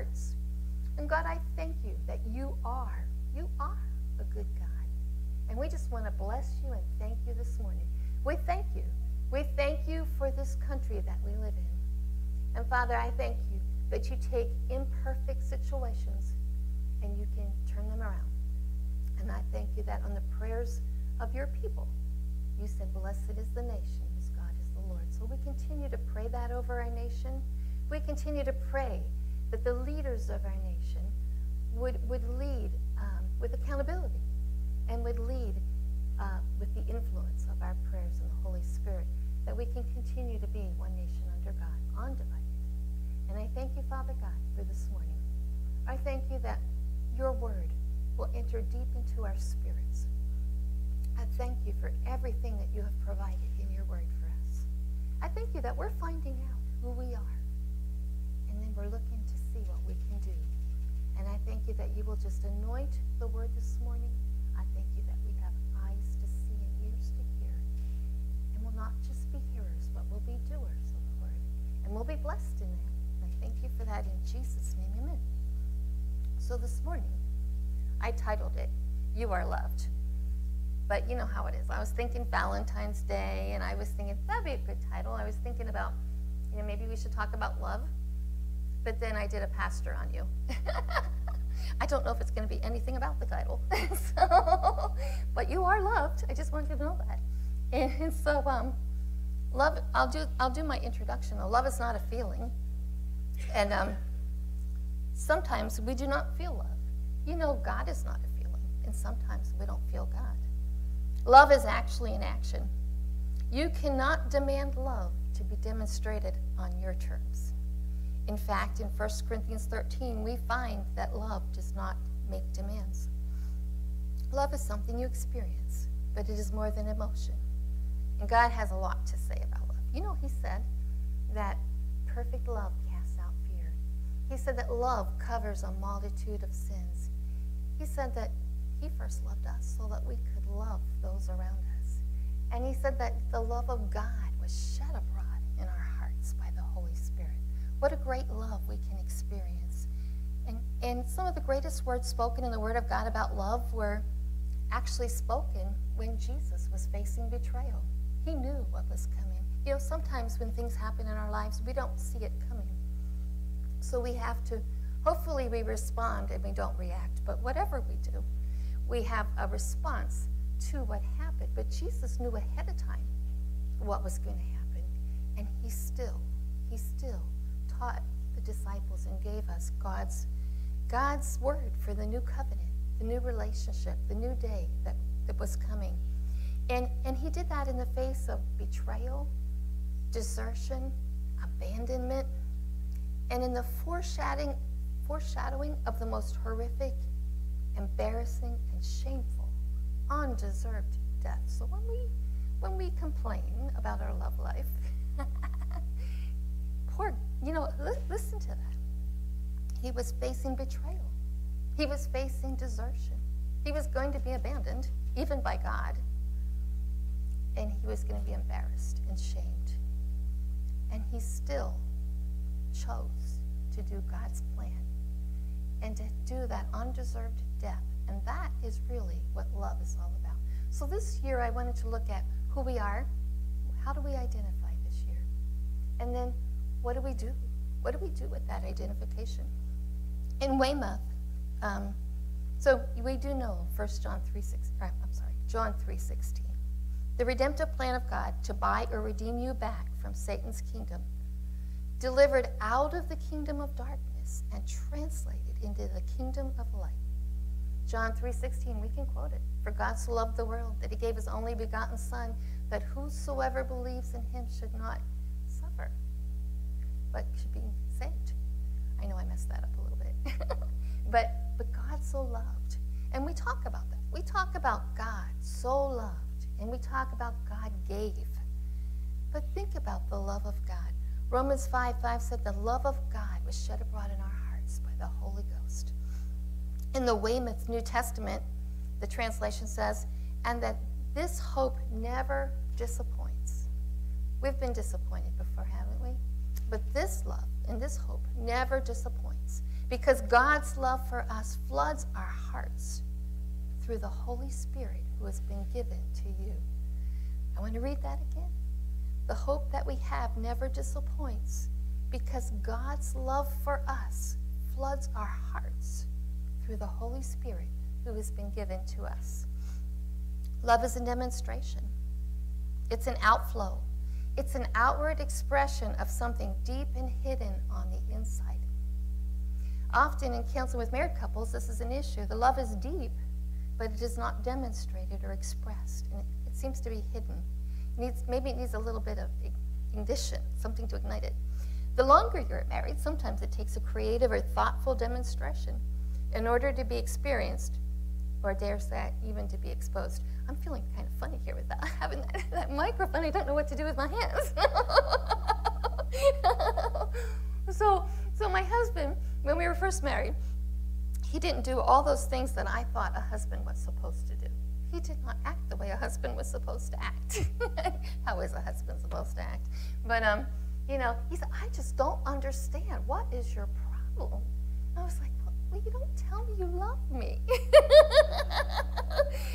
hearts. And God, I thank you that you are a good God. And we just want to bless you and thank you this morning. We thank you. We thank you for this country that we live in. And Father, I thank you that you take imperfect situations and you can turn them around. And I thank you that on the prayers of your people, you said, blessed is the nation whose God is the Lord. So we continue to pray that over our nation. We continue to pray that the leaders of our nation would lead with accountability and would lead with the influence of our prayers and the Holy Spirit, that we can continue to be one nation under God, undivided. And I thank you, Father God, for this morning. I thank you that your word will enter deep into our spirits. I thank you for everything that you have provided in your word for us. I thank you that we're finding out who we are, and then we're looking to see what we can do. And I thank you that you will just anoint the word this morning. I thank you that we have eyes to see and ears to hear, and we'll not just be hearers, but we'll be doers of the word, and we'll be blessed in that. And I thank you for that in Jesus' name, amen. So this morning, I titled it, You Are Loved. But you know how it is. I was thinking Valentine's Day, and I was thinking that'd be a good title. I was thinking about, you know, maybe we should talk about love. But then I did a pastor on you. I don't know if it's going to be anything about the title. So, but you are loved. I just want you to know that. And so, love. I'll do my introduction. Love is not a feeling, and sometimes we do not feel love. You know, God is not a feeling, and sometimes we don't feel God. Love is actually an action. You cannot demand love to be demonstrated on your terms. In fact, in 1 Corinthians 13, we find that love does not make demands. Love is something you experience, but it is more than emotion. And God has a lot to say about love. You know, he said that perfect love casts out fear. He said that love covers a multitude of sins. He said that he first loved us so that we could love those around us. And he said that the love of God was shed abroad in our hearts by the Holy Spirit. What a great love we can experience. And some of the greatest words spoken in the Word of God about love were actually spoken when Jesus was facing betrayal. He knew what was coming. You know, sometimes when things happen in our lives, we don't see it coming. So we have to, hopefully we respond and we don't react. But whatever we do, we have a response to what happened. But Jesus knew ahead of time what was going to happen. And he still taught the disciples and gave us God's word for the new covenant, the new relationship, the new day that was coming. And he did that in the face of betrayal, desertion, abandonment, and in the foreshadowing of the most horrific, embarrassing, and shameful, undeserved death. So when we complain about our love life, poor, you know, listen to that. He was facing betrayal. He was facing desertion. He was going to be abandoned, even by God. And he was going to be embarrassed and shamed. And he still chose to do God's plan and to do that undeserved death. And that is really what love is all about. So this year I wanted to look at who we are, how do we identify this year, and then what do we do? What do we do with that identification? In Weymouth, so we do know 1 John 3:16, the redemptive plan of God to buy or redeem you back from Satan's kingdom, delivered out of the kingdom of darkness and translated into the kingdom of light. John 3:16, we can quote it. For God so loved the world that he gave his only begotten Son, that whosoever believes in him should not suffer, but should be saved. I know I messed that up a little bit. But God so loved. And we talk about that. We talk about God so loved, and we talk about God gave. But think about the love of God. Romans 5:5 said the love of God was shed abroad in our hearts by the Holy Ghost. In the Weymouth New Testament, the translation says, and that this hope never disappoints. We've been disappointed before, haven't we? But this love and this hope never disappoints, because God's love for us floods our hearts through the Holy Spirit who has been given to you. I want to read that again. The hope that we have never disappoints because God's love for us floods our hearts through the Holy Spirit who has been given to us. Love is a demonstration. It's an outflow. It's an outward expression of something deep and hidden on the inside. Often in counseling with married couples, this is an issue. The love is deep, but it is not demonstrated or expressed. And it seems to be hidden. Maybe it needs a little bit of ignition, something to ignite it. The longer you're married, sometimes it takes a creative or thoughtful demonstration in order to be experienced, or dare say, even to be exposed. I'm feeling kind of funny here with that. Having that microphone, I don't know what to do with my hands. So my husband, when we were first married, he didn't do all those things that I thought a husband was supposed to do. He did not act the way a husband was supposed to act. How is a husband supposed to act? But, you know, he said, I just don't understand. What is your problem? And I was like, well, you don't tell me you love me.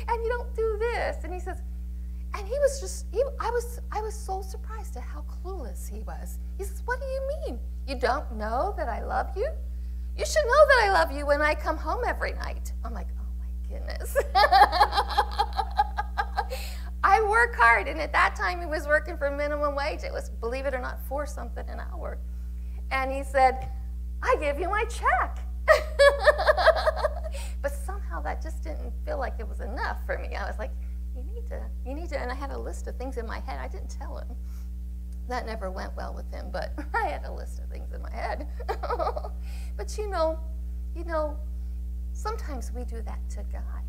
And you don't do this. And he says, and he was just, I was so surprised at how clueless he was. He says, what do you mean? You don't know that I love you? You should know that I love you when I come home every night. I'm like, oh my goodness. I work hard, and at that time he was working for minimum wage. It was, believe it or not, for something an hour. And he said, I give you my check. But somehow that just didn't feel like it was enough for me. I was like, you need to, and I had a list of things in my head. I didn't tell him. That never went well with him, but I had a list of things in my head. But you know, sometimes we do that to God.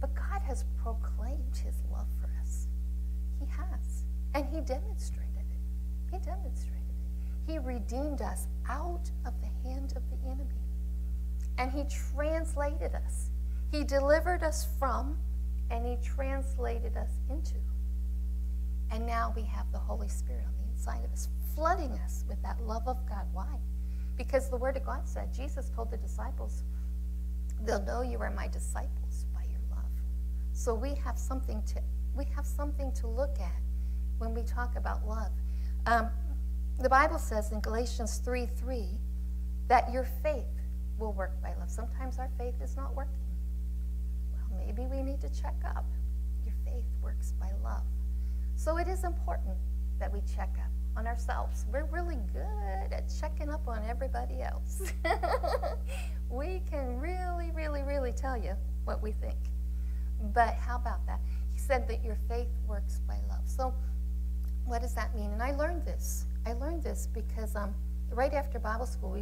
But God has proclaimed his love for us. He has, and he demonstrated it. He demonstrated it. He redeemed us out of the hand of the enemy. And he translated us. He delivered us from, and he translated us into. And now we have the Holy Spirit on the inside of us, flooding us with that love of God. Why? Because the Word of God said, Jesus told the disciples, they'll know you are my disciples by your love. So we have something to look at when we talk about love. The Bible says in Galatians 3:3 that your faith will work by love. Sometimes our faith is not working. Well, maybe we need to check up. Your faith works by love. So it is important that we check up on ourselves. We're really good at checking up on everybody else. We can really, really, really tell you what we think. But how about that? He said that your faith works by love. So what does that mean? And I learned this. I learned this because right after Bible school,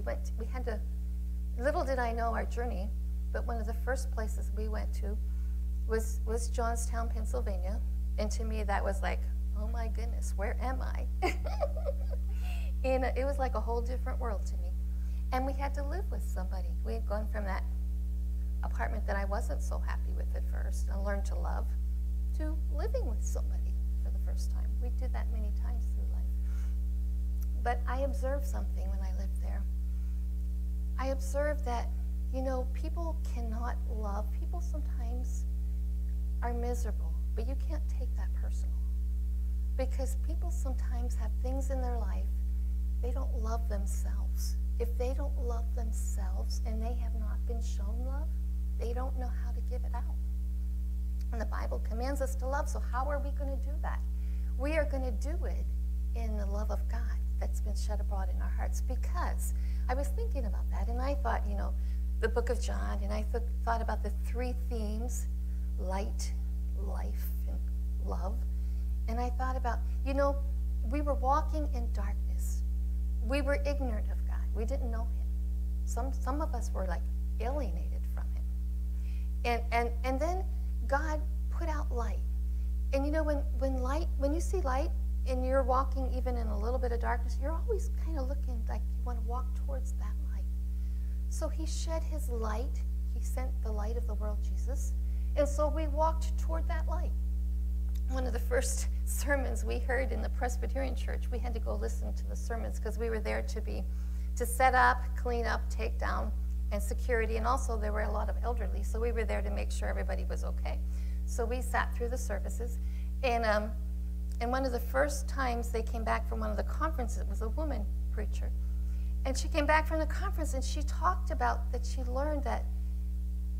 little did I know our journey, but one of the first places we went to was Johnstown, Pennsylvania. And to me, that was like, oh my goodness, where am I? And it was like a whole different world to me. And we had to live with somebody. We had gone from that apartment that I wasn't so happy with at first, and I learned to love, to living with somebody for the first time. We did that many times through life. But I observed something when I lived there. I observed that, you know, people cannot love. People sometimes are miserable. But you can't take that personal, because people sometimes have things in their life. They don't love themselves. If they don't love themselves and they have not been shown love, they don't know how to give it out. And the Bible commands us to love, so how are we going to do that? We are going to do it in the love of God that's been shed abroad in our hearts. Because I was thinking about that, and I thought, you know, the book of John, and I thought about the three themes: light, life, and love. And I thought about, you know, we were walking in darkness. We were ignorant of God. We didn't know him. Some of us were like alienated from him. And then God put out light. And you know, when you see light and you're walking even in a little bit of darkness, you're always kind of looking like you want to walk towards that light. So he shed his light. He sent the light of the world, Jesus. And so we walked toward that light. One of the first sermons we heard in the Presbyterian Church, we had to go listen to the sermons because we were there to be to set up, clean up, take down, and security. And also there were a lot of elderly, so we were there to make sure everybody was okay. So we sat through the services. And one of the first times they came back from one of the conferences was a woman preacher. And she came back from the conference and she talked about that she learned that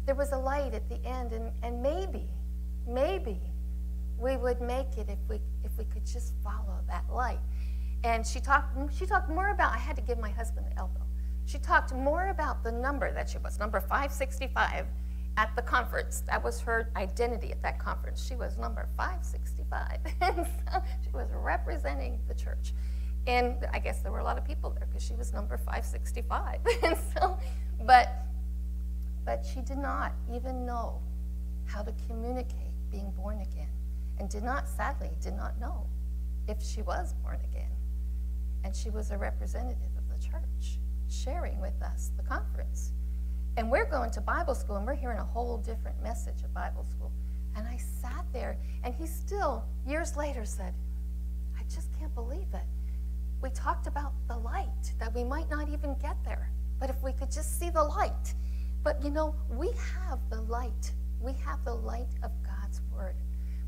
there was a light at the end, and maybe we would make it if we could just follow that light. And she talked more about, I had to give my husband an elbow. She talked more about the number that she was, number 565 at the conference. That was her identity at that conference. She was number 565. And so she was representing the church. And I guess there were a lot of people there because she was number 565. And so, but she did not even know how to communicate being born again, and sadly did not know if she was born again. And she was a representative of the church sharing with us the conference. And we're going to Bible school and we're hearing a whole different message at Bible school. And I sat there, and he still, years later, said, I just can't believe it. We talked about the light, that we might not even get there, but if we could just see the light. But you know, we have the light. We have the light of God's word.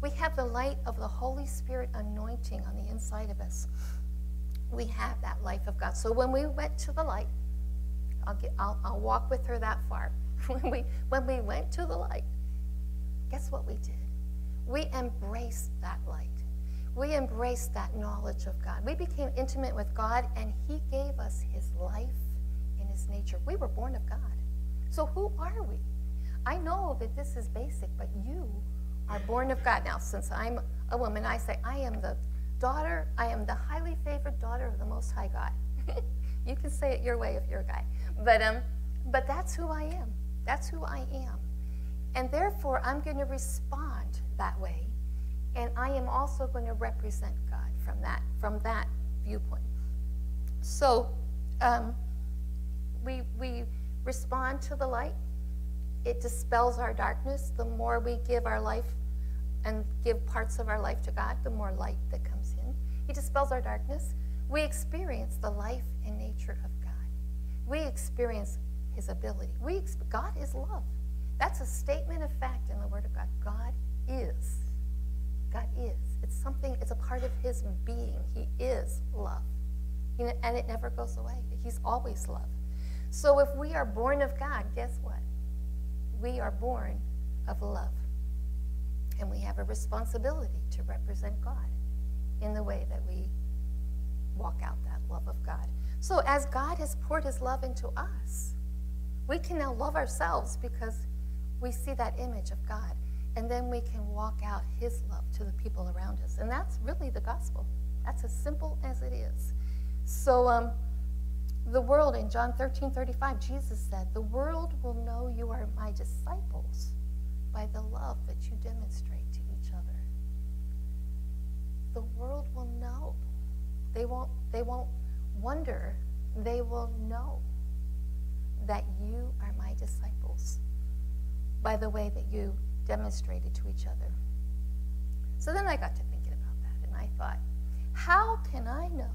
We have the light of the Holy Spirit anointing on the inside of us. We have that life of God. So when we went to the light, I'll walk with her that far. When we went to the light, guess what we did? We embraced that light. We embraced that knowledge of God. We became intimate with God, and he gave us his life and his nature. We were born of God. So who are we? I know that this is basic, but you are born of God. Now, since I'm a woman, I say I am the daughter, I am the highly favored daughter of the Most High God. You can say it your way if you're a guy. But that's who I am. That's who I am. And therefore, I'm going to respond that way. And I am also going to represent God from that viewpoint. So we respond to the light. It dispels our darkness. The more we give our life and give parts of our life to God, the more light that comes in. He dispels our darkness. We experience the life and nature of God. We experience his ability. God is love. That's a statement of fact in the Word of God. God is. God is. It's something, it's a part of his being. He is love. You know, and it never goes away. He's always love. So if we are born of God, guess what? We are born of love. And we have a responsibility to represent God in the way that we walk out that love of God. So as God has poured his love into us, we can now love ourselves because we see that image of God. And then we can walk out his love to the people around us. And that's really the gospel. That's as simple as it is. So the world, in John 13:35, Jesus said, the world will know you are my disciples by the love that you demonstrate to each other. The world will know. They won't wonder. They will know that you are my disciples by the way that you demonstrated to each other. So then I got to thinking about that, and I thought, how can I know,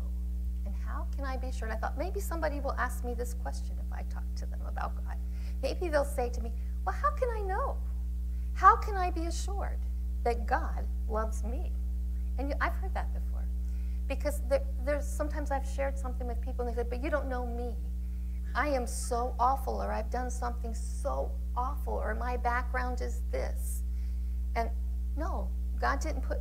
and how can I be sure? And I thought, maybe somebody will ask me this question if I talk to them about God. Maybe they'll say to me, well, how can I know? How can I be assured that God loves me? And I've heard that before, because there's sometimes I've shared something with people, and they said, but you don't know me. I am so awful, or I've done something so awful, or my background is this. And no, God didn't put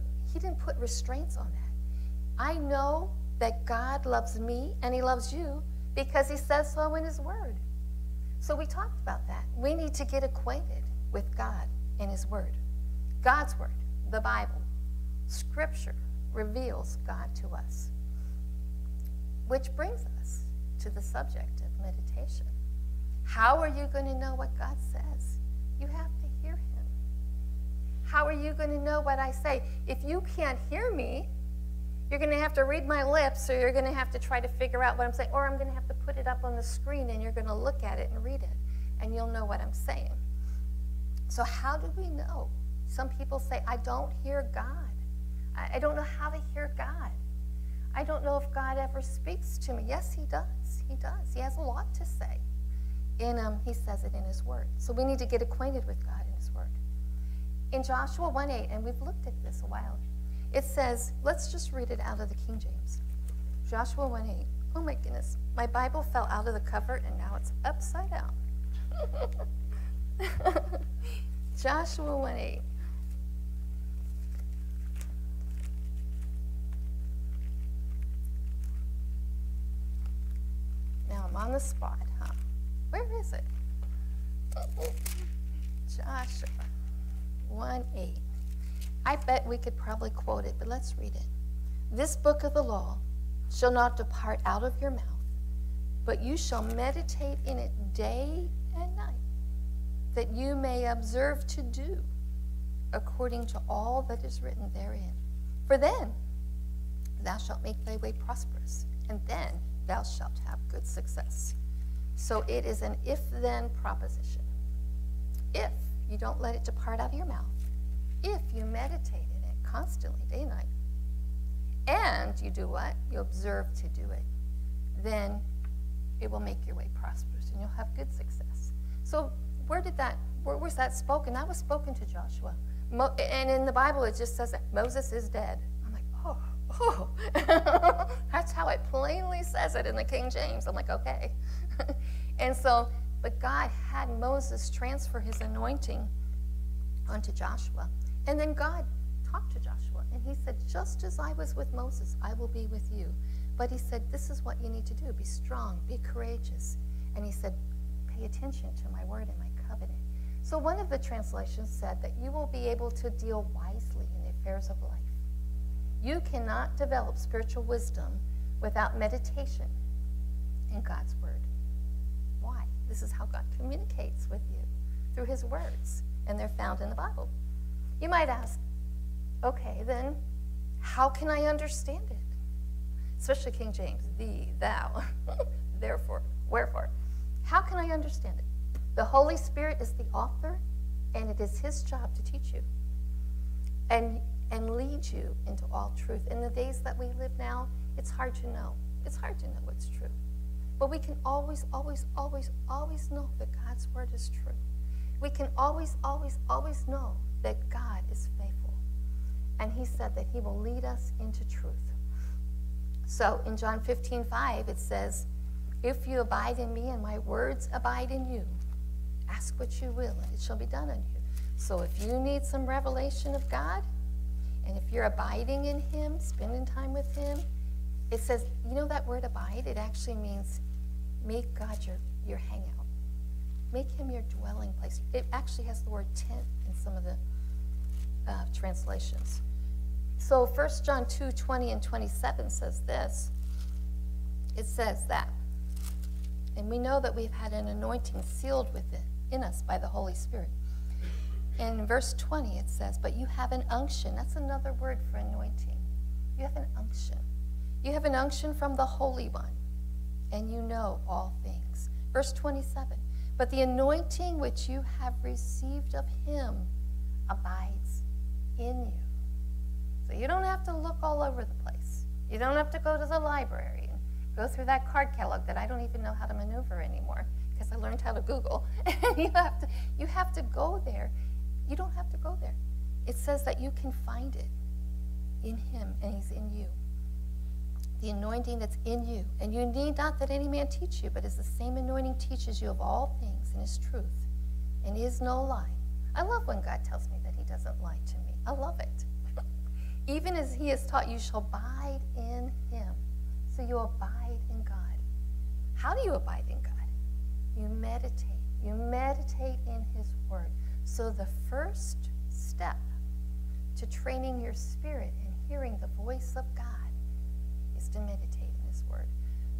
restraints on that. I know that God loves me, and he loves you, because he says so in his word. So we talked about that. We need to get acquainted with God and his word. God's word, the Bible, scripture reveals God to us. Which brings us to the subject of meditation. How are you going to know what God says? You have to hear him. How are you going to know what I say? If you can't hear me, you're going to have to read my lips, or you're going to have to try to figure out what I'm saying, or I'm going to have to put it up on the screen, and you're going to look at it and read it, and you'll know what I'm saying. So how do we know? Some people say, I don't hear God. I don't know how to hear God. I don't know if God ever speaks to me. Yes, he does. He does. He has a lot to say. And he says it in his word. So we need to get acquainted with God in his word. In Joshua 1:8, and we've looked at this a while, it says, let's just read it out of the King James. Joshua 1:8. Oh my goodness, my Bible fell out of the cover and now it's upside down. Joshua 1:8. Now I'm on the spot, huh? Where is it? Joshua 1:8. I bet we could probably quote it, but let's read it. This book of the law shall not depart out of your mouth, but you shall meditate in it day and night, that you may observe to do according to all that is written therein. For then thou shalt make thy way prosperous, and then thou shalt have good success. So it is an if-then proposition. If you don't let it depart out of your mouth, if you meditate in it constantly, day and night, and you do what? You observe to do it, then it will make your way prosperous and you'll have good success. So where was that spoken? That was spoken to Joshua. And in the Bible it just says that Moses is dead. I'm like, oh. That's how it plainly says it in the King James. I'm like, okay. And so, but God had Moses transfer his anointing onto Joshua. And then God talked to Joshua, and he said, just as I was with Moses, I will be with you. But he said, this is what you need to do. Be strong, be courageous. And he said, pay attention to my word and my covenant. So one of the translations said that you will be able to deal wisely in the affairs of life. You cannot develop spiritual wisdom without meditation in God's word. Why? This is how God communicates with you, through his words, and they're found in the Bible. You might ask, okay, then how can I understand it? Especially King James, thee, thou, therefore, wherefore. How can I understand it? The Holy Spirit is the author, and it is his job to teach you and lead you into all truth. In the days that we live now, it's hard to know. It's hard to know what's true. But we can always, always, always, always know that God's word is true. We can always, always, always know that God is faithful. And he said that he will lead us into truth. So in John 15:5, it says, if you abide in me and my words abide in you, ask what you will and it shall be done unto you. So if you need some revelation of God, and if you're abiding in him, spending time with him, it says, you know that word abide? It actually means make God your hangout. Make him your dwelling place. It actually has the word tent in some of the translations. So 1 John 2:20 and 27 says this. It says that, and we know that we've had an anointing sealed with it in us by the Holy Spirit. And in verse 20 it says, but you have an unction. That's another word for anointing. You have an unction. You have an unction from the Holy One, and you know all things. Verse 27, but the anointing which you have received of him abides in you. So you don't have to look all over the place. You don't have to go to the library and go through that card catalog that I don't even know how to maneuver anymore because I learned how to Google. You have to go there. You don't have to go there. It says that you can find it in him, and he's in you. The anointing that's in you. And you need not that any man teach you, but as the same anointing teaches you of all things and is truth and is no lie. I love when God tells me that he doesn't lie to me. I love it. Even as he has taught, you shall abide in him. So you abide in God. How do you abide in God? You meditate. You meditate in his word. So the first step to training your spirit and hearing the voice of God is to meditate in his word.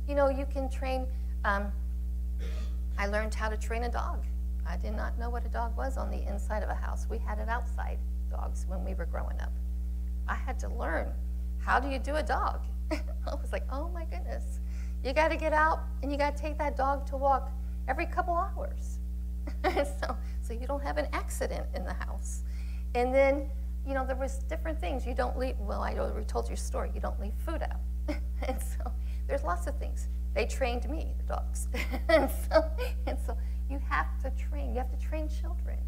You know, you can train. I learned how to train a dog. I did not know what a dog was on the inside of a house. We had it outside, dogs, when we were growing up. I had to learn, how do you do a dog? I was like, oh my goodness. You got to get out and you got to take that dog to walk every couple hours. so you don't have an accident in the house. And then, you know, there was different things. You don't leave, well, I already told your story, you don't leave food out. And so there's lots of things. They trained me, the dogs. And so you have to train. You have to train children.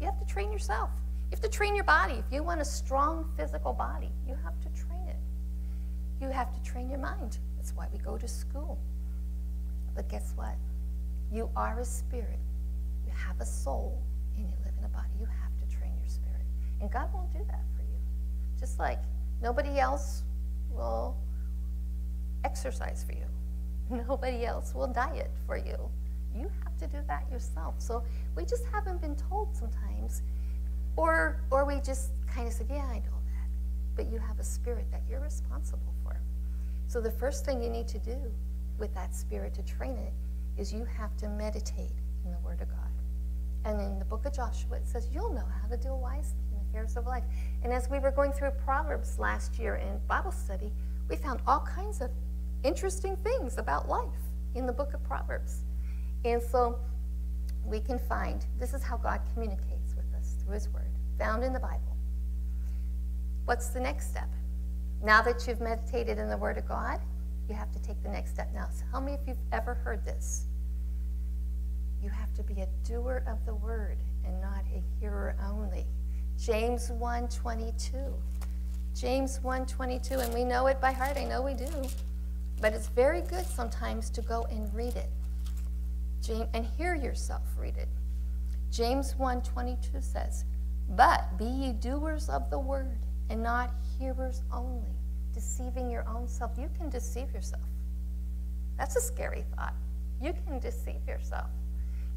You have to train yourself. You have to train your body. If you want a strong physical body, you have to train it. You have to train your mind. That's why we go to school. But guess what? You are a spirit. You have a soul, and you live in a body. You have to train your spirit. And God won't do that for you. Just like nobody else will exercise for you. Nobody else will diet for you. You have to do that yourself. So we just haven't been told sometimes, or we just kind of said, yeah, I know that. But you have a spirit that you're responsible for. So the first thing you need to do with that spirit to train it is you have to meditate in the Word of God. And in the book of Joshua, it says, you'll know how to do wisely in the affairs of life. And as we were going through Proverbs last year in Bible study, we found all kinds of interesting things about life in the book of Proverbs. And so we can find, this is how God communicates with us through his word, found in the Bible. What's the next step? Now that you've meditated in the word of God, you have to take the next step. Now, so how many of you have ever heard this? You have to be a doer of the word and not a hearer only. James 1:22. James 1:22, and we know it by heart. I know we do. But it's very good sometimes to go and read it. And hear yourself read it. James 1:22 says, but be ye doers of the word and not hearers only, deceiving your own self. You can deceive yourself. That's a scary thought. You can deceive yourself.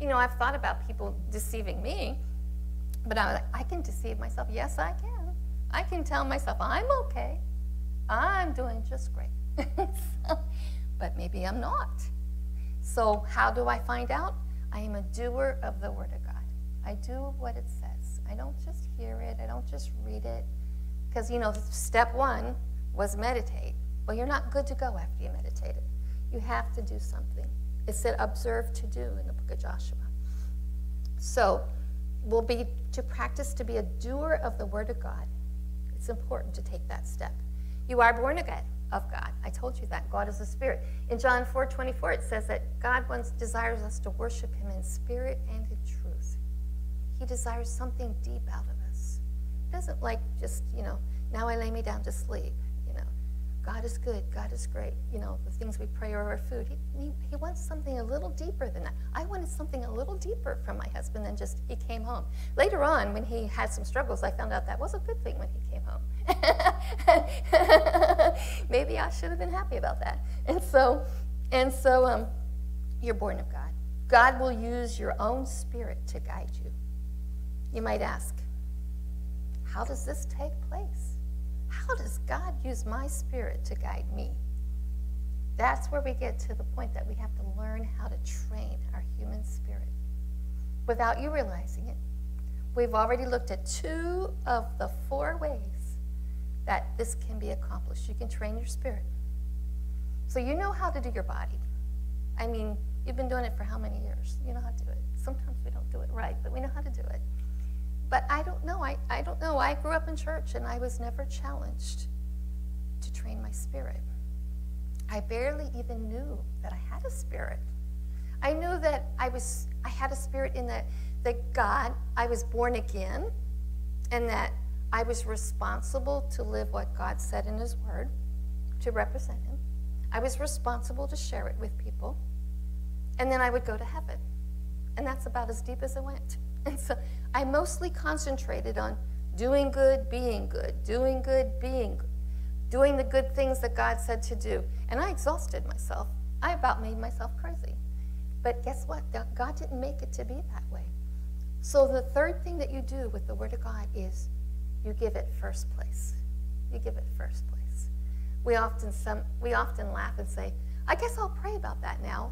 You know, I've thought about people deceiving me, but I was like, I can deceive myself. Yes, I can. I can tell myself I'm okay. I'm doing just great. So, but maybe I'm not. So how do I find out? I am a doer of the Word of God. I do what it says. I don't just hear it. I don't just read it. Because, you know, step one was meditate. Well, you're not good to go after you meditated. You have to do something. It said observe to do in the book of Joshua. So we'll be to practice to be a doer of the Word of God. It's important to take that step. You are born again of God. I told you that. God is a spirit. In John 4:24, it says that God once desires us to worship him in spirit and in truth. He desires something deep out of us. He doesn't like just, you know, now I lay me down to sleep. You know, God is good. God is great. You know, the things we pray over food. He wants something a little deeper than that. I wanted something a little deeper from my husband than just he came home. Later on, when he had some struggles, I found out that was a good thing when he came home. Maybe I should have been happy about that. And so you're born of God. God will use your own spirit to guide you. You might ask, how does this take place? How does God use my spirit to guide me? That's where we get to the point that we have to learn how to train our human spirit. Without you realizing it, we've already looked at two of the four ways that this can be accomplished. You can train your spirit. So you know how to do your body. I mean, you've been doing it for how many years? You know how to do it. Sometimes we don't do it right, but we know how to do it. But I don't know. I don't know. I grew up in church, and I was never challenged to train my spirit. I barely even knew that I had a spirit. I knew that I had a spirit in that God, I was born again, and that I was responsible to live what God said in his word, to represent him. I was responsible to share it with people. And then I would go to heaven. And that's about as deep as it went. And so I mostly concentrated on doing good, being good, doing good, being good, doing the good things that God said to do. And I exhausted myself. I about made myself crazy. But guess what? God didn't make it to be that way. So the third thing that you do with the Word of God is you give it first place. You give it first place. We often laugh and say, I guess I'll pray about that now.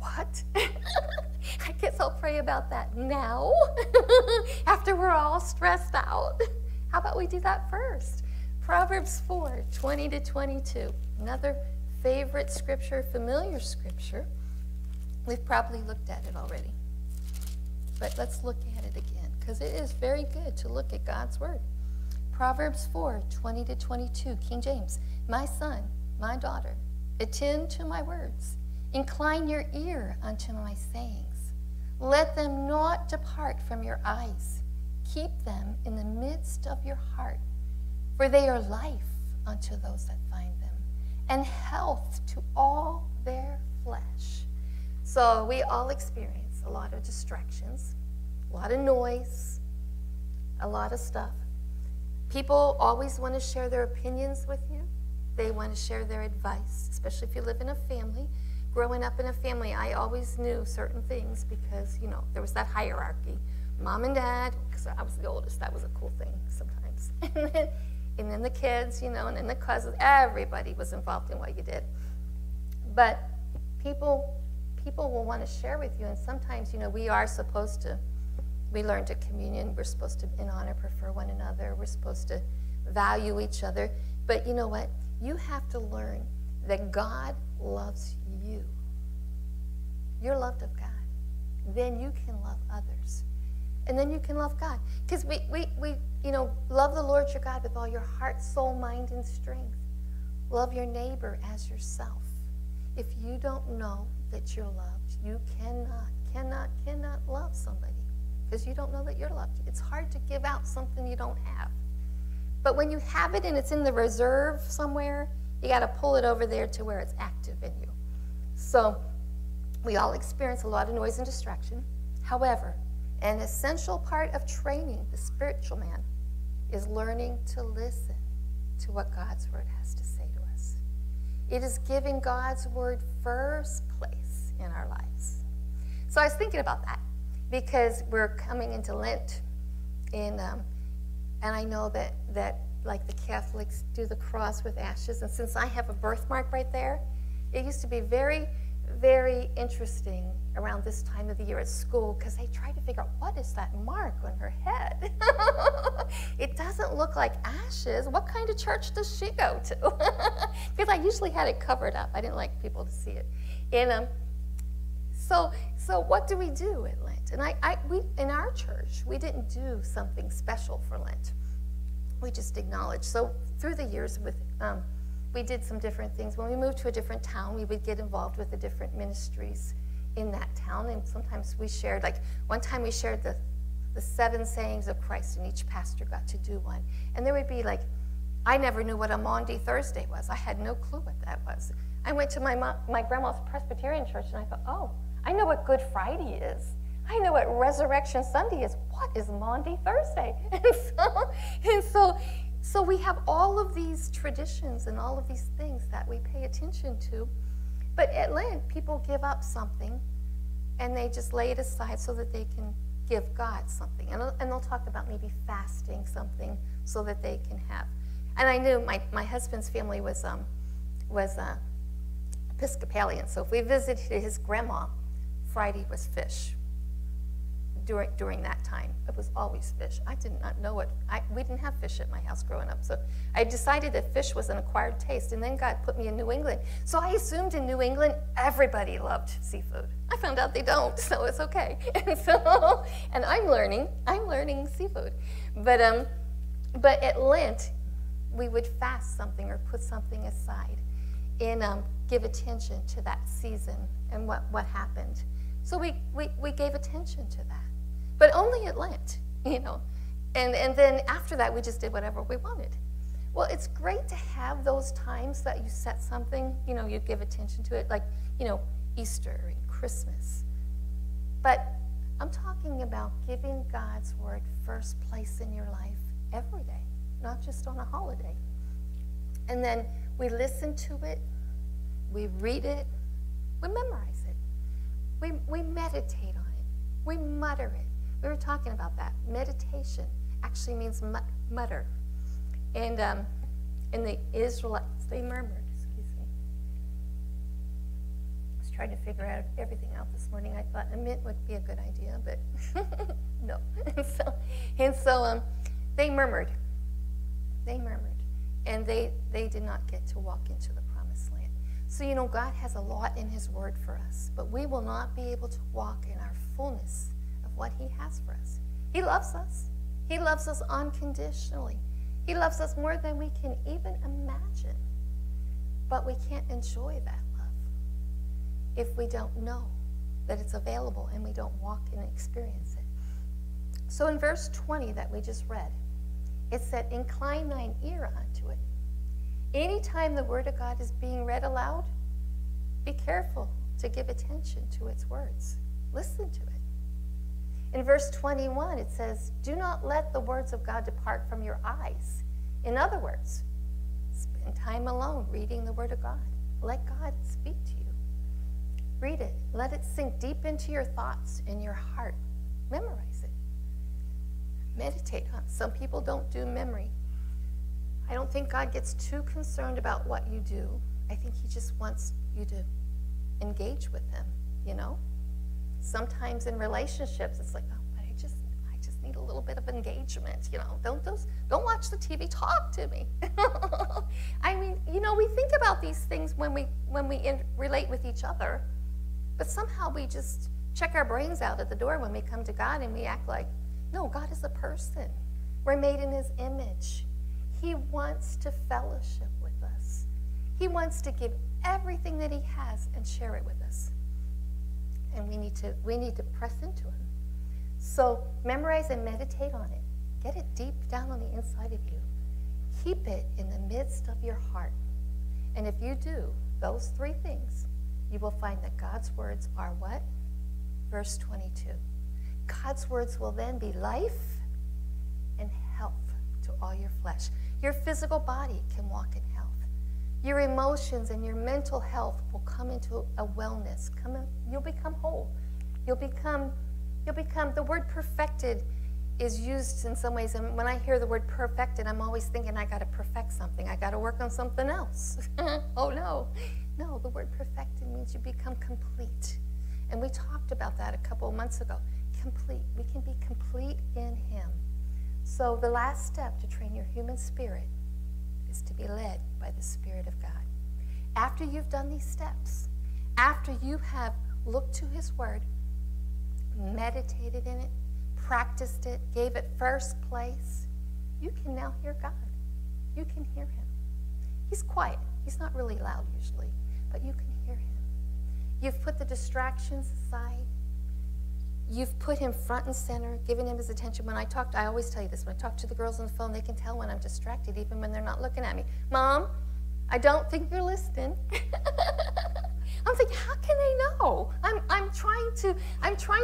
What? I guess I'll pray about that now? After we're all stressed out? How about we do that first? Proverbs 4:20-22. Another favorite scripture, familiar scripture. We've probably looked at it already. But let's look at it again, because it is very good to look at God's word. Proverbs 4:20-22, King James. My son, my daughter, attend to my words. Incline your ear unto my sayings. Let them not depart from your eyes. Keep them in the midst of your heart, for they are life unto those that find them, and health to all their flesh. So we all experience a lot of distractions, a lot of noise, a lot of stuff. People always want to share their opinions with you. They want to share their advice, especially if you live in a family. Growing up in a family, I always knew certain things because, you know, there was that hierarchy. Mom and dad, because I was the oldest, that was a cool thing sometimes. And then the kids, you know, and then the cousins, everybody was involved in what you did. But people will want to share with you, and sometimes, you know, we are supposed to, we learned at communion, we're supposed to in honor prefer one another, we're supposed to value each other, but you know what? You have to learn that God loves you. You're loved of God. Then you can love others. And then you can love God. Because we you know, love the Lord your God with all your heart, soul, mind, and strength. Love your neighbor as yourself. If you don't know that you're loved, you cannot love somebody because you don't know that you're loved. It's hard to give out something you don't have. But when you have it and it's in the reserve somewhere, you got to pull it over there to where it's active in you. So we all experience a lot of noise and distraction. However, an essential part of training the spiritual man is learning to listen to what God's word has to say to us. It is giving God's word first place in our lives. So I was thinking about that because we're coming into Lent, and I know that like the Catholics do the cross with ashes, and since I have a birthmark right there, it used to be very, very interesting around this time of the year at school because they tried to figure out what is that mark on her head. It doesn't look like ashes. What kind of church does she go to? Because I usually had it covered up. I didn't like people to see it. And so what do we do at Lent? And we in our church, we didn't do something special for Lent. We just acknowledged. So through the years with we did some different things. When we moved to a different town, we would get involved with the different ministries in that town, and sometimes we shared, like one time we shared the 7 sayings of Christ, and each pastor got to do one. And there would be like, I never knew what a Maundy Thursday was. I had no clue what that was. I went to my grandma's Presbyterian church, and I thought, oh, I know what Good Friday is. I know what Resurrection Sunday is. What is Maundy Thursday? So we have all of these traditions and all of these things that we pay attention to. But at Lent, people give up something, and they just lay it aside so that they can give God something. And they'll talk about maybe fasting something so that they can have. And I knew my husband's family was Episcopalian, so if we visited his grandma, Friday was fish. During that time, it was always fish. I did not know it. We didn't have fish at my house growing up, so I decided that fish was an acquired taste, and then God put me in New England. So I assumed in New England, everybody loved seafood. I found out they don't, so it's okay. And I'm learning seafood. But at Lent, we would fast something or put something aside and give attention to that season and what happened. So we gave attention to that, but only at Lent, you know. And then after that, we just did whatever we wanted. Well, it's great to have those times that you set something, you know, you give attention to it, like, you know, Easter and Christmas. But I'm talking about giving God's word first place in your life every day, not just on a holiday. And then we listen to it, we read it, we memorize it. We meditate on it. We mutter it. We were talking about that. Meditation actually means mutter. And in the Israelites, they murmured. Excuse me. I was trying to figure out everything out this morning. I thought a mint would be a good idea, but no. And so they murmured. They murmured. And they did not get to walk into the promised land. So, you know, God has a lot in his word for us, but we will not be able to walk in our fullness of what he has for us. He loves us. He loves us unconditionally. He loves us more than we can even imagine. But we can't enjoy that love if we don't know that it's available and we don't walk and experience it. So in verse 20 that we just read, it said, incline thine ear unto it. Anytime the word of God is being read aloud, be careful to give attention to its words. Listen to it. In verse 21, it says, do not let the words of God depart from your eyes. In other words, spend time alone reading the word of God. Let God speak to you. Read it. Let it sink deep into your thoughts and your heart. Memorize it. Meditate on it. Some people don't do memory. I don't think God gets too concerned about what you do. I think he just wants you to engage with him, you know? Sometimes in relationships, it's like, oh, but I just need a little bit of engagement, you know? Don't watch the TV, talk to me. I mean, you know, we think about these things when we relate with each other, but somehow we just check our brains out at the door when we come to God, and we act like, no, God is a person. We're made in his image. He wants to fellowship with us. He wants to give everything that he has and share it with us. And we need to press into him. So memorize and meditate on it. Get it deep down on the inside of you. Keep it in the midst of your heart. And if you do those three things, you will find that God's words are what? Verse 22. God's words will then be life and health to all your flesh. Your physical body can walk in health. Your emotions and your mental health will come into a wellness. You'll become whole. You'll become, the word perfected is used in some ways, and when I hear the word perfected, I'm always thinking I gotta perfect something. I gotta work on something else. Oh no. No, the word perfected means you become complete. And we talked about that a couple of months ago. Complete. We can be complete in him. So the last step to train your human spirit is to be led by the Spirit of God. After you've done these steps, after you have looked to his word, meditated in it, practiced it, gave it first place, you can now hear God. You can hear him. He's quiet. He's not really loud usually, but you can hear him. You've put the distractions aside. You've put him front and center, given him his attention. When I talk, I always tell you this, when I talk to the girls on the phone, they can tell when I'm distracted, even when they're not looking at me. Mom, I don't think you're listening. I'm thinking, how can they know? I'm trying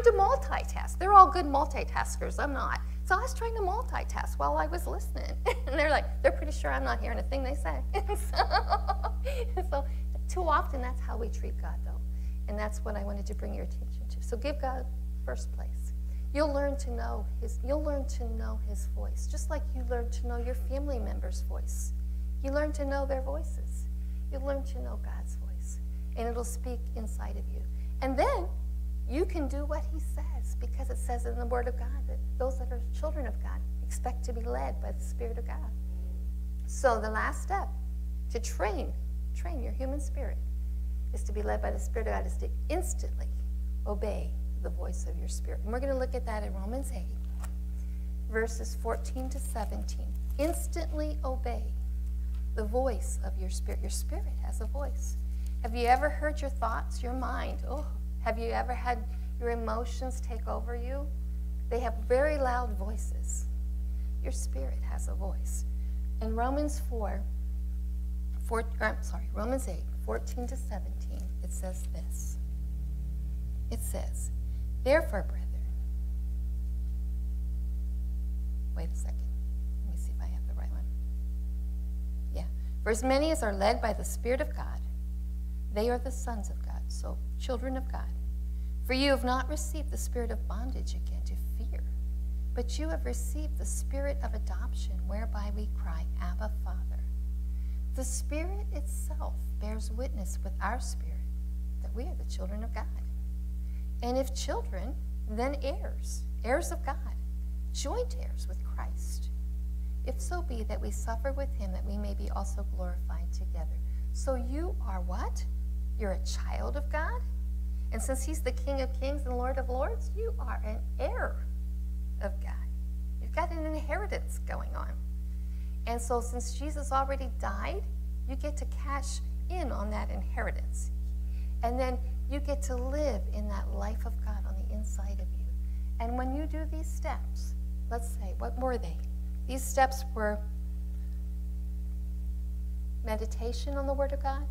to multitask. They're all good multitaskers, I'm not. So I was trying to multitask while I was listening. And they're pretty sure I'm not hearing a thing they say. So too often that's how we treat God though. And that's what I wanted to bring your attention to. So give God first place. You'll learn to know his voice, just like you learn to know your family member's voice. You learn to know their voices. You learn to know God's voice, and it'll speak inside of you. And then you can do what he says, because it says in the word of God that those that are children of God expect to be led by the Spirit of God. So the last step to train your human spirit is to be led by the Spirit of God, is to instantly obey the voice of your spirit. And we're going to look at that in Romans 8, verses 14 to 17. Instantly obey the voice of your spirit. Your spirit has a voice. Have you ever heard your thoughts, your mind? Oh, have you ever had your emotions take over you? They have very loud voices. Your spirit has a voice. In Romans 8, 14 to 17, it says this. It says, therefore, brethren, wait a second. Let me see if I have the right one. Yeah. For as many as are led by the Spirit of God, they are the sons of God, so children of God. For you have not received the spirit of bondage again to fear, but you have received the spirit of adoption, whereby we cry, Abba, Father. The Spirit itself bears witness with our spirit that we are the children of God. And if children, then heirs, heirs of God, joint heirs with Christ, if so be that we suffer with him, that we may be also glorified together. So you are what? You're a child of God. And since he's the King of Kings and Lord of Lords, you are an heir of God. You've got an inheritance going on. And so since Jesus already died, you get to cash in on that inheritance. And then you get to live in that life of God on the inside of you. And when you do these steps, let's say, what were they? These steps were meditation on the Word of God,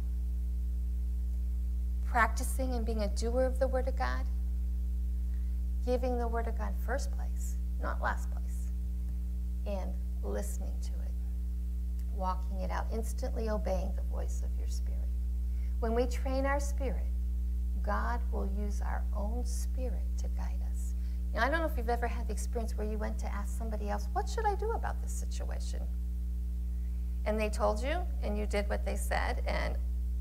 practicing and being a doer of the Word of God, giving the Word of God first place, not last place, and listening to it, walking it out, instantly obeying the voice of your spirit. When we train our spirit, God will use our own spirit to guide us. Now, I don't know if you've ever had the experience where you went to ask somebody else, what should I do about this situation? And they told you, and you did what they said, and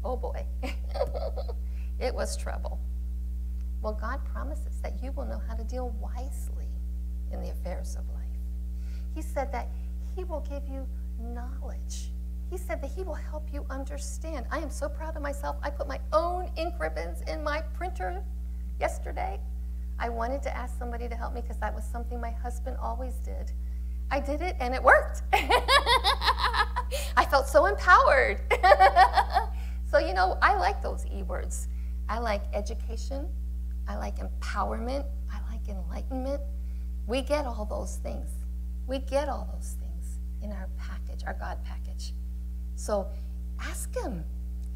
oh boy, it was trouble. Well, God promises that you will know how to deal wisely in the affairs of life. He said that He will give you knowledge. He said that He will help you understand. I am so proud of myself. I put my own ink ribbons in my printer yesterday. I wanted to ask somebody to help me because that was something my husband always did. I did it, and it worked. I felt so empowered. So, you know, I like those E words. I like education. I like empowerment. I like enlightenment. We get all those things. We get all those things in our package, our God package. So ask Him.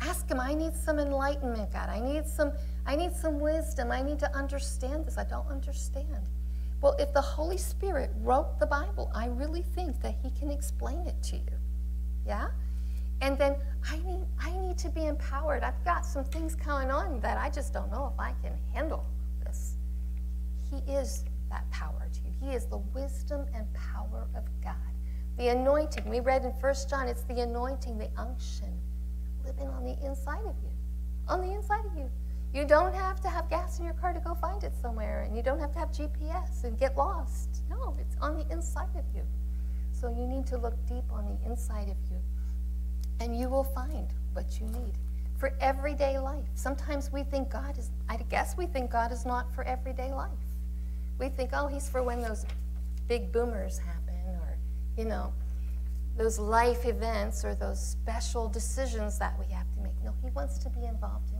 Ask Him, I need some enlightenment, God. I need some wisdom. I need to understand this. I don't understand. Well, if the Holy Spirit wrote the Bible, I really think that He can explain it to you. Yeah? And then I need to be empowered. I've got some things going on that I just don't know if I can handle this. He is that power to you. He is the wisdom and power of God. The anointing, we read in 1 John, it's the anointing, the unction, living on the inside of you. On the inside of you. You don't have to have gas in your car to go find it somewhere, and you don't have to have GPS and get lost. No, it's on the inside of you. So you need to look deep on the inside of you, and you will find what you need for everyday life. Sometimes we think God is, I guess we think God is not for everyday life. We think, oh, He's for when those big boomers happen, or, you know, those life events or those special decisions that we have to make. No, He wants to be involved in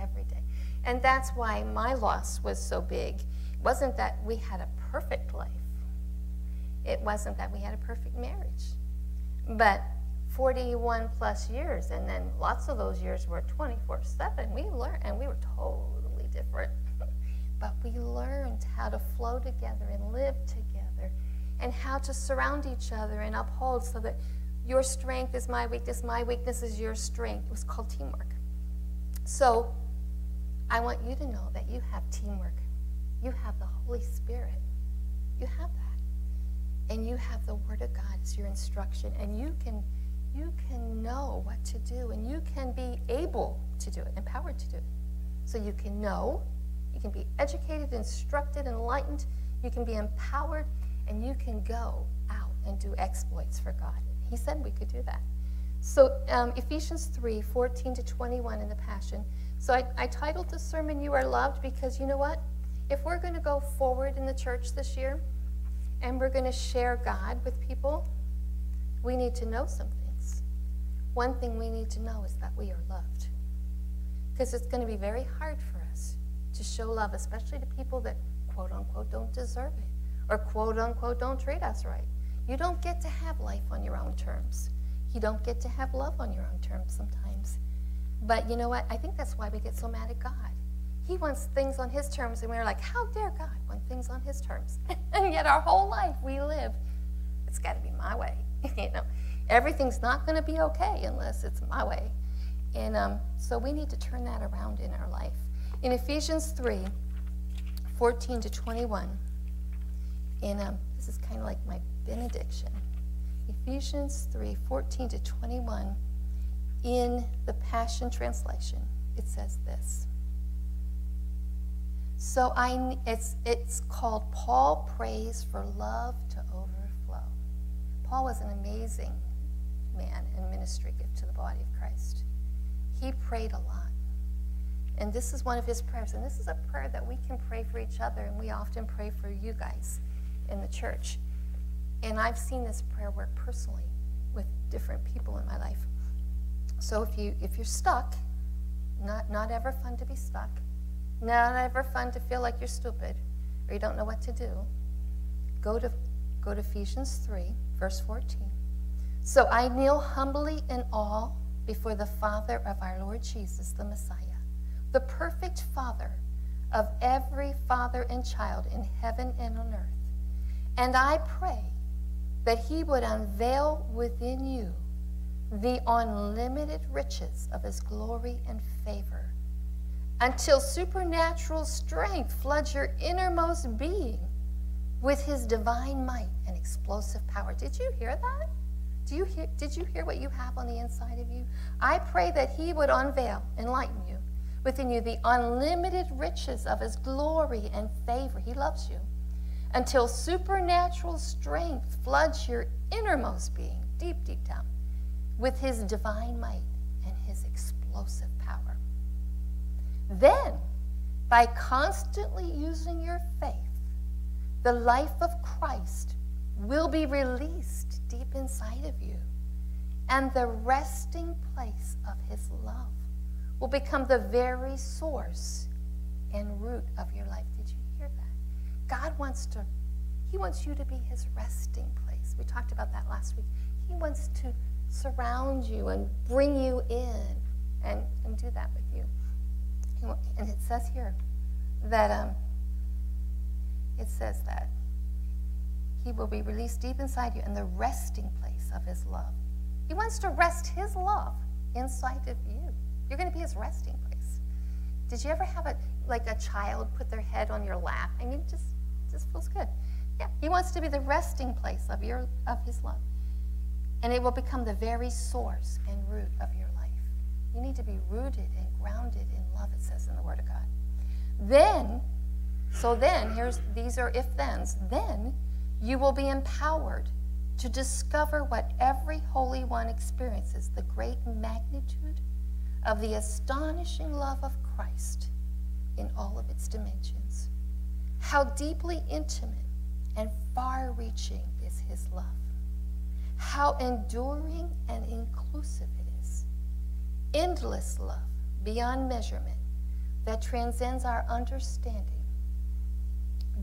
every day. And that's why my loss was so big. It wasn't that we had a perfect life. It wasn't that we had a perfect marriage. But 41 plus years, and then lots of those years were 24/7. We learned, and we were totally different. But we learned how to flow together and live together and how to surround each other and uphold so that your strength is my weakness is your strength. It was called teamwork. So, I want you to know that you have teamwork. You have the Holy Spirit. You have that. And you have the Word of God as your instruction. And you can know what to do. And you can be able to do it, empowered to do it. So you can know. You can be educated, instructed, enlightened. You can be empowered. And you can go out and do exploits for God. He said we could do that. So Ephesians 3:14 to 21 in the Passion. So I titled the sermon, You Are Loved, because you know what? If we're going to go forward in the church this year and we're going to share God with people, we need to know some things. One thing we need to know is that we are loved, because it's going to be very hard for us to show love, especially to people that, quote, unquote, don't deserve it or, quote, unquote, don't treat us right. You don't get to have life on your own terms. You don't get to have love on your own terms sometimes. But you know what? I think that's why we get so mad at God. He wants things on His terms, and we're like, how dare God want things on His terms? And yet our whole life we live, it's got to be my way. You know, everything's not going to be okay unless it's my way. And so we need to turn that around in our life. In Ephesians 3:14 to 21, and this is kind of like my benediction. Ephesians 3:14 to 21. In the Passion Translation, it says this. So it's called Paul Prays for Love to Overflow. Paul was an amazing man and ministry gift to the body of Christ. He prayed a lot. And this is one of his prayers. And this is a prayer that we can pray for each other, and we often pray for you guys in the church. And I've seen this prayer work personally with different people in my life. So if you're stuck, not ever fun to be stuck, not ever fun to feel like you're stupid or you don't know what to do, go to Ephesians 3, verse 14. So I kneel humbly in awe before the Father of our Lord Jesus, the Messiah, the perfect Father of every father and child in heaven and on earth. And I pray that he would unveil within you the unlimited riches of his glory and favor until supernatural strength floods your innermost being with his divine might and explosive power. Did you hear that? Did you hear what you have on the inside of you? I pray that he would unveil, enlighten you, within you the unlimited riches of his glory and favor. He loves you. Until supernatural strength floods your innermost being, deep, deep down, with his divine might and his explosive power. Then, by constantly using your faith, the life of Christ will be released deep inside of you, and the resting place of his love will become the very source and root of your life. Did you hear that? God wants you to be his resting place. We talked about that last week. He wants to surround you and bring you in and do that with you. And it says here that, he will be released deep inside you and the resting place of his love. He wants to rest his love inside of you. You're going to be his resting place. Did you ever have a child put their head on your lap? I mean, it just feels good. Yeah, he wants to be the resting place of his love. And it will become the very source and root of your life. You need to be rooted and grounded in love, it says in the Word of God. These are if-thens. Then you will be empowered to discover what every Holy One experiences, the great magnitude of the astonishing love of Christ in all of its dimensions. How deeply intimate and far-reaching is his love. How enduring and inclusive it is. Endless love beyond measurement that transcends our understanding.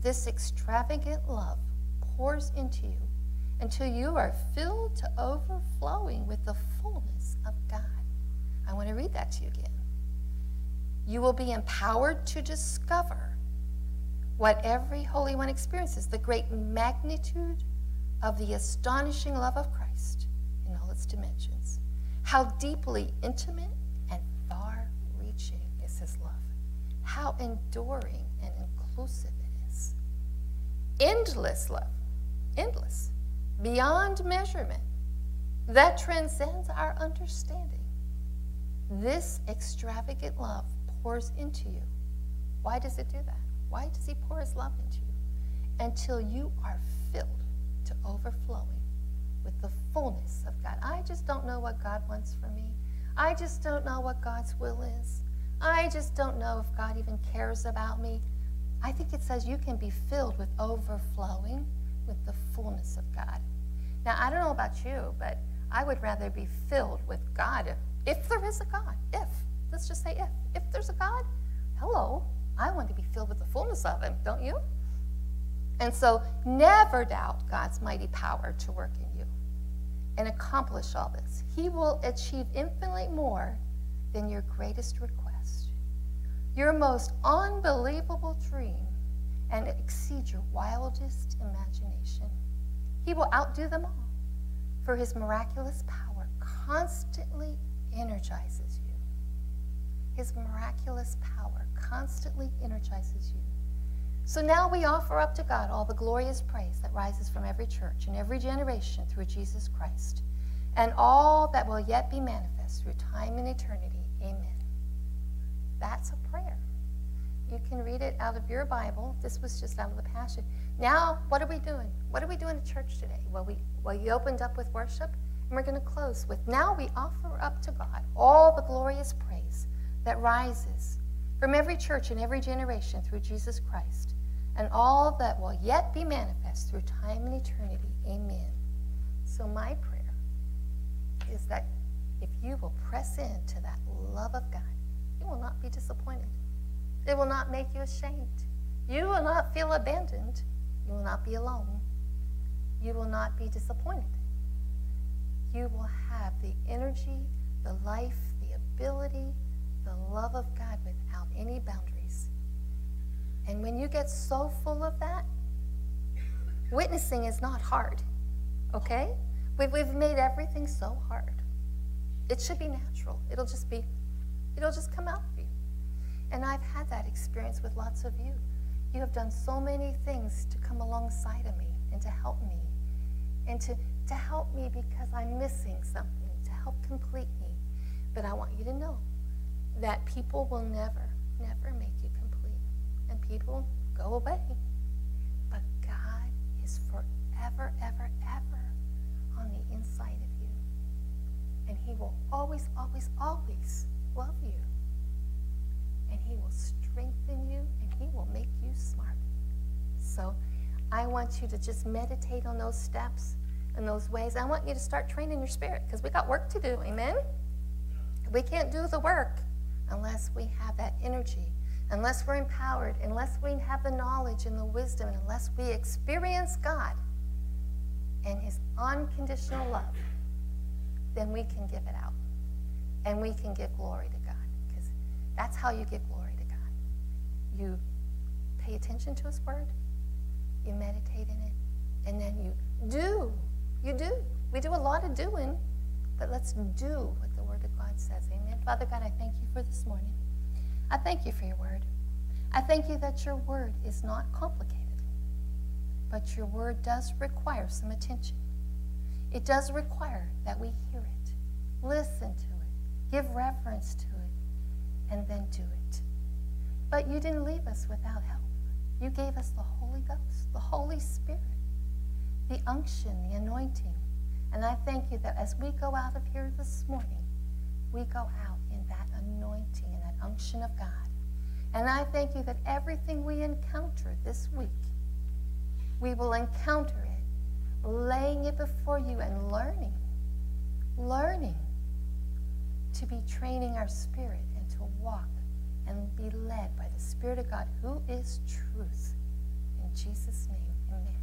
This extravagant love pours into you until you are filled to overflowing with the fullness of God. I want to read that to you again. You will be empowered to discover what every Holy One experiences, the great magnitude of the astonishing love of Christ in all its dimensions. How deeply intimate and far-reaching is his love. How enduring and inclusive it is. Endless love, endless, beyond measurement, that transcends our understanding. This extravagant love pours into you. Why does it do that? Why does he pour his love into you? Until you are filled to overflowing with the fullness of God. I just don't know what God wants for me. I just don't know what God's will is. I just don't know if God even cares about me. I think it says you can be filled with overflowing with the fullness of God. Now, I don't know about you, but I would rather be filled with God if there is a God. Let's just say if there's a God, hello, I want to be filled with the fullness of him, don't you? And so never doubt God's mighty power to work in you and accomplish all this. He will achieve infinitely more than your greatest request, your most unbelievable dream, and exceed your wildest imagination. He will outdo them all, for his miraculous power constantly energizes you. His miraculous power constantly energizes you. So now we offer up to God all the glorious praise that rises from every church and every generation through Jesus Christ, and all that will yet be manifest through time and eternity. Amen. That's a prayer. You can read it out of your Bible. This was just out of the Passion. Now, what are we doing? What are we doing at church today? Well, you opened up with worship, and we're going to close with, now we offer up to God all the glorious praise that rises from every church and every generation through Jesus Christ, and all that will yet be manifest through time and eternity. Amen. So my prayer is that if you will press into that love of God, you will not be disappointed. It will not make you ashamed. You will not feel abandoned. You will not be alone. You will not be disappointed. You will have the energy, the life, the ability, the love of God without any boundaries. And when you get so full of that, witnessing is not hard, okay? We've made everything so hard. It should be natural. It'll just come out of you. And I've had that experience with lots of you. You have done so many things to come alongside of me and to help me, and to help me because I'm missing something, to help complete me. But I want you to know that people will never, never make you complete. And people go away. But God is forever, ever, ever on the inside of you. And He will always, always, always love you. And He will strengthen you, and He will make you smart. So I want you to just meditate on those steps and those ways. I want you to start training your spirit, because we got work to do, amen? We can't do the work unless we have that energy, unless we're empowered, unless we have the knowledge and the wisdom, and unless we experience God and His unconditional love, then we can give it out, and we can give glory to God, because that's how you give glory to God. You pay attention to His word, you meditate in it, and then you do. You do. We do a lot of doing, but let's do what the Word of God says. Amen. Father God, I thank you for this morning. I thank you for your Word. I thank you that your Word is not complicated, but your Word does require some attention. It does require that we hear it, listen to it, give reverence to it, and then do it. But you didn't leave us without help. You gave us the Holy Ghost, the Holy Spirit, the unction, the anointing. And I thank you that as we go out of here this morning, we go out in that anointing and that unction of God. And I thank you that everything we encounter this week, we will encounter it, laying it before you and learning to be training our spirit and to walk and be led by the Spirit of God, who is truth. In Jesus' name, amen.